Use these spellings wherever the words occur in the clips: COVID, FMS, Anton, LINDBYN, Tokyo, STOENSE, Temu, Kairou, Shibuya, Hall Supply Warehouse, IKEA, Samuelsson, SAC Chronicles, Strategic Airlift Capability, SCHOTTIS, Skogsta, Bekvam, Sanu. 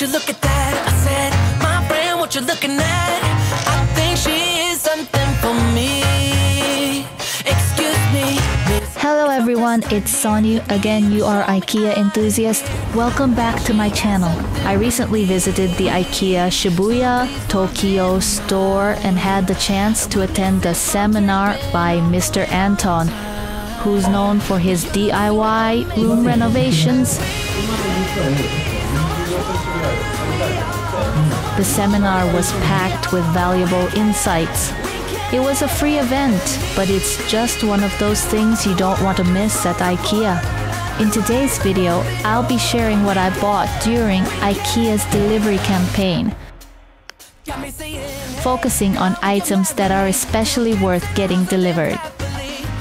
would you look at that? I said, my friend, what you looking at? I think she is something for me. Excuse me. Hello everyone, it's Sanu. Again, you are IKEA enthusiast. Welcome back to my channel. I recently visited the IKEA Shibuya, Tokyo store and had the chance to attend a seminar by Mr. Anton, who's known for his DIY room renovations. The seminar was packed with valuable insights. It was a free event, but it's just one of those things you don't want to miss at IKEA. In today's video, I'll be sharing what I bought during IKEA's delivery campaign, focusing on items that are especially worth getting delivered.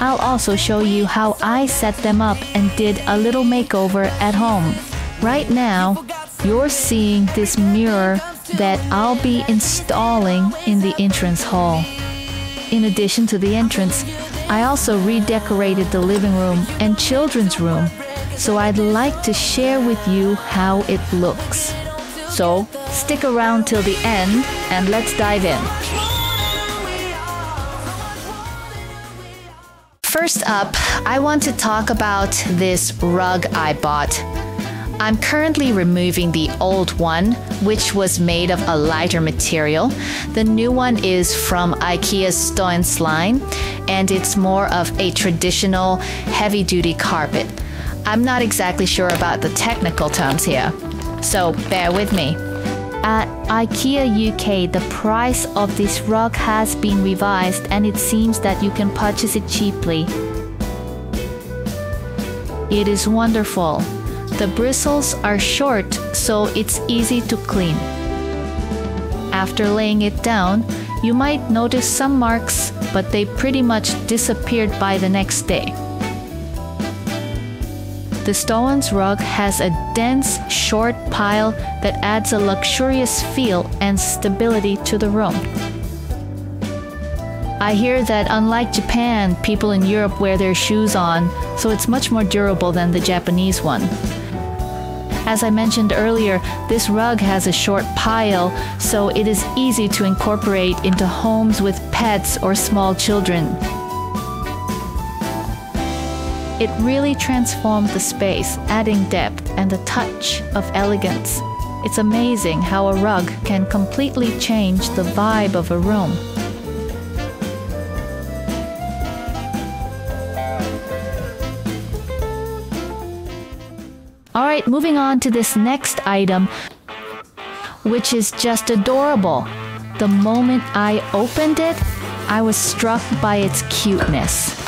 I'll also show you how I set them up and did a little makeover at home. Right now, you're seeing this mirror that I'll be installing in the entrance hall. In addition to the entrance, I also redecorated the living room and children's room, so I'd like to share with you how it looks. So, stick around till the end and let's dive in. First up, I want to talk about this rug I bought. I'm currently removing the old one, which was made of a lighter material. The new one is from IKEA's STOENSE line, and it's more of a traditional heavy-duty carpet. I'm not exactly sure about the technical terms here, so bear with me. At IKEA UK, the price of this rug has been revised and it seems that you can purchase it cheaply. It is wonderful. The bristles are short, so it's easy to clean. After laying it down, you might notice some marks, but they pretty much disappeared by the next day. The STOENSE rug has a dense, short pile that adds a luxurious feel and stability to the room. I hear that unlike Japan, people in Europe wear their shoes on, so it's much more durable than the Japanese one. As I mentioned earlier, this rug has a short pile, so it is easy to incorporate into homes with pets or small children. It really transformed the space, adding depth and a touch of elegance. It's amazing how a rug can completely change the vibe of a room. Alright, moving on to this next item, which is just adorable. The moment I opened it, I was struck by its cuteness.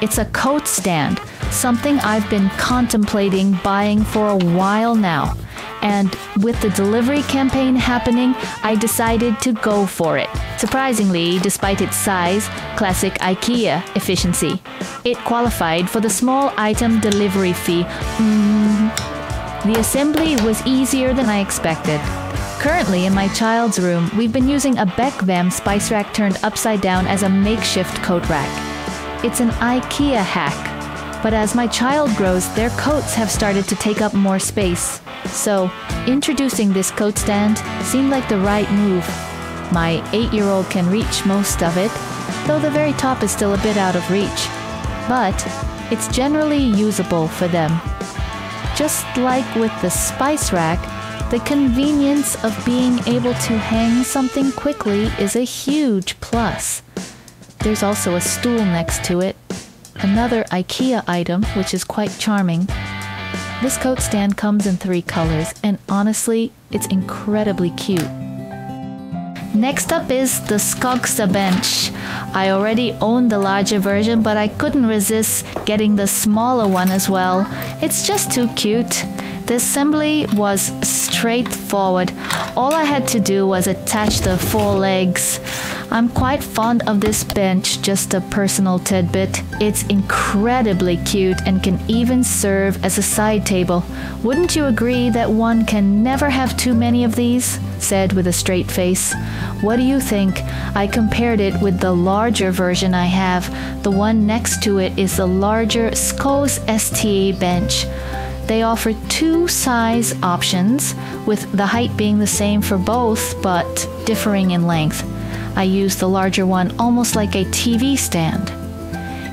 It's a coat stand, something I've been contemplating buying for a while now. And with the delivery campaign happening, I decided to go for it. Surprisingly, despite its size, classic IKEA efficiency. It qualified for the small item delivery fee. The assembly was easier than I expected. Currently, in my child's room, we've been using a Bekvam spice rack turned upside down as a makeshift coat rack. It's an IKEA hack, but as my child grows, their coats have started to take up more space. So, introducing this coat stand seemed like the right move. My 8-year-old can reach most of it, though the very top is still a bit out of reach. But, it's generally usable for them. Just like with the spice rack, the convenience of being able to hang something quickly is a huge plus. There's also a stool next to it, another IKEA item which is quite charming. This coat stand comes in 3 colors and honestly, it's incredibly cute. Next up is the Skogsta bench. I already own the larger version, but I couldn't resist getting the smaller one as well. It's just too cute. The assembly was straightforward. All I had to do was attach the 4 legs. I'm quite fond of this bench, just a personal tidbit. It's incredibly cute and can even serve as a side table. Wouldn't you agree that one can never have too many of these? Said with a straight face. What do you think? I compared it with the larger version I have. The one next to it is the larger STOENSE bench. They offer two size options, with the height being the same for both but differing in length. I used the larger one almost like a TV stand.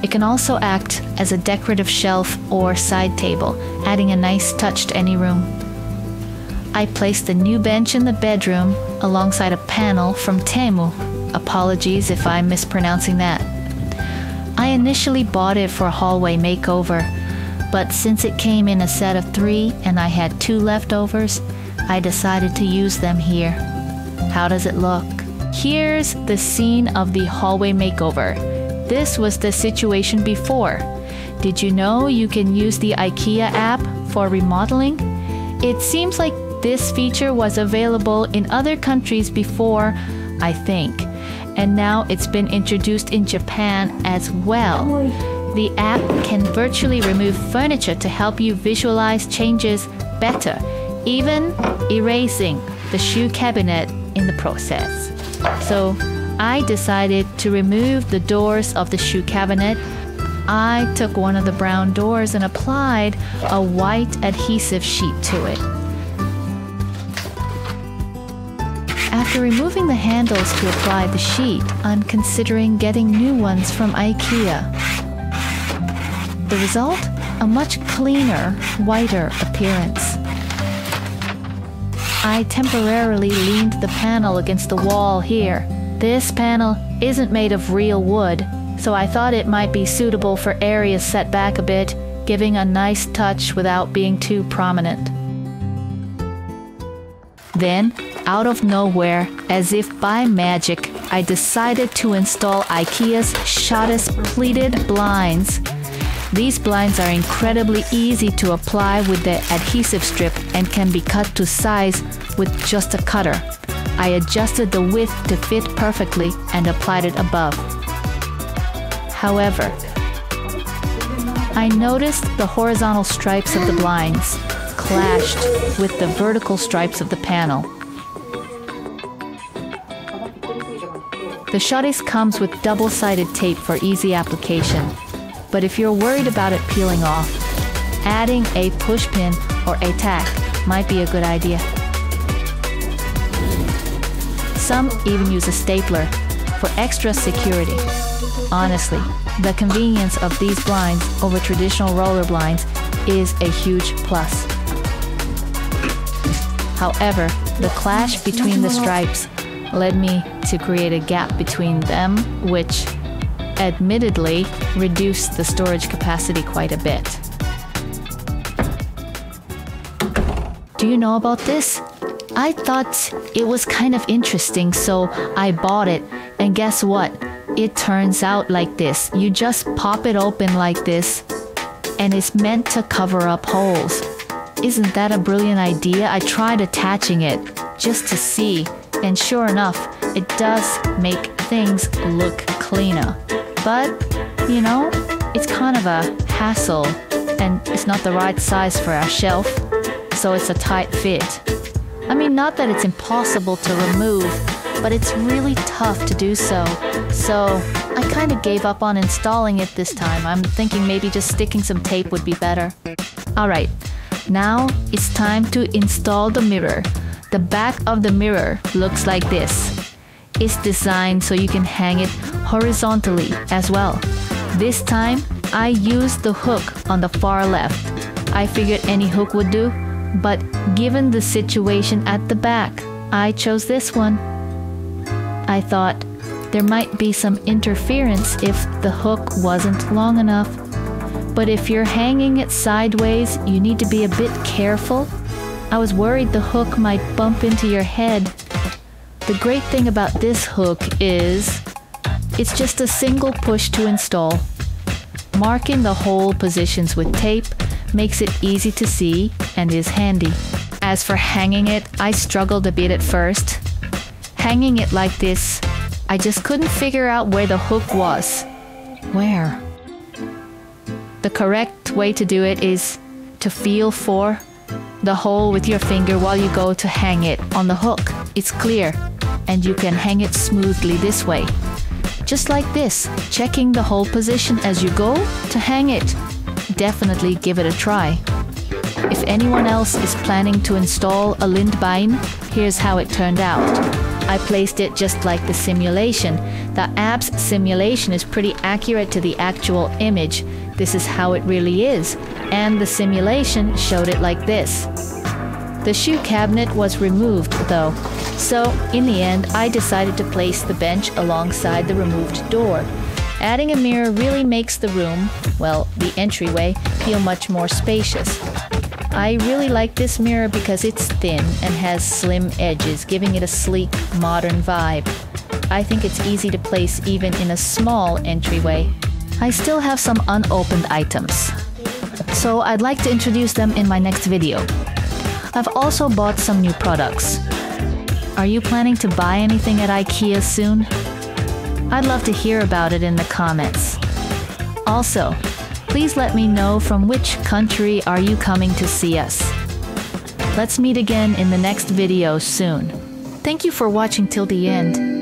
It can also act as a decorative shelf or side table, adding a nice touch to any room. I placed the new bench in the bedroom alongside a panel from Temu. Apologies if I'm mispronouncing that. I initially bought it for a hallway makeover, but since it came in a set of 3 and I had 2 leftovers, I decided to use them here. How does it look? Here's the scene of the hallway makeover. This was the situation before. Did you know you can use the IKEA app for remodeling? It seems like this feature was available in other countries before, I think, and now it's been introduced in Japan as well. The app can virtually remove furniture to help you visualize changes better, even erasing the shoe cabinet in the process. So, I decided to remove the doors of the shoe cabinet. I took one of the brown doors and applied a white adhesive sheet to it. After removing the handles to apply the sheet, I'm considering getting new ones from IKEA. The result? A much cleaner, whiter appearance. I temporarily leaned the panel against the wall here. This panel isn't made of real wood, so I thought it might be suitable for areas set back a bit, giving a nice touch without being too prominent. Then, out of nowhere, as if by magic, I decided to install IKEA's SCHOTTIS pleated blinds. These blinds are incredibly easy to apply with the adhesive strip and can be cut to size with just a cutter. I adjusted the width to fit perfectly and applied it above. However, I noticed the horizontal stripes of the blinds clashed with the vertical stripes of the panel. The SCHOTTIS comes with double-sided tape for easy application, but if you're worried about it peeling off, adding a push pin or a tack might be a good idea. Some even use a stapler for extra security. Honestly, the convenience of these blinds over traditional roller blinds is a huge plus. However, the clash between the stripes led me to create a gap between them, which admittedly reduced the storage capacity quite a bit. Do you know about this? I thought it was kind of interesting, so I bought it, and guess what? It turns out like this. You just pop it open like this, and it's meant to cover up holes. Isn't that a brilliant idea? I tried attaching it just to see, and sure enough, it does make things look cleaner. But, you know, it's kind of a hassle, and it's not the right size for our shelf, so it's a tight fit. I mean, not that it's impossible to remove, but it's really tough to do so. So I kind of gave up on installing it this time. I'm thinking maybe just sticking some tape would be better. All right, now it's time to install the mirror. The back of the mirror looks like this. It's designed so you can hang it horizontally as well. This time, I used the hook on the far left. I figured any hook would do, but given the situation at the back, I chose this one. I thought there might be some interference if the hook wasn't long enough. But if you're hanging it sideways, you need to be a bit careful. I was worried the hook might bump into your head. The great thing about this hook is it's just a single push to install. Marking the hole positions with tape makes it easy to see and is handy. As for hanging it, I struggled a bit at first. Hanging it like this, I just couldn't figure out where the hook was. Where? The correct way to do it is to feel for the hole with your finger while you go to hang it on the hook. It's clear, and you can hang it smoothly this way. Just like this, checking the hole position as you go to hang it. Definitely give it a try. If anyone else is planning to install a LINDBYN, here's how it turned out. I placed it just like the simulation. The app's simulation is pretty accurate to the actual image. This is how it really is, and the simulation showed it like this. The shoe cabinet was removed though, so in the end I decided to place the bench alongside the removed door. Adding a mirror really makes the room, well, the entryway, feel much more spacious. I really like this mirror because it's thin and has slim edges, giving it a sleek, modern vibe. I think it's easy to place even in a small entryway. I still have some unopened items, so I'd like to introduce them in my next video. I've also bought some new products. Are you planning to buy anything at IKEA soon? I'd love to hear about it in the comments. Also, please let me know from which country are you coming to see us. Let's meet again in the next video soon. Thank you for watching till the end.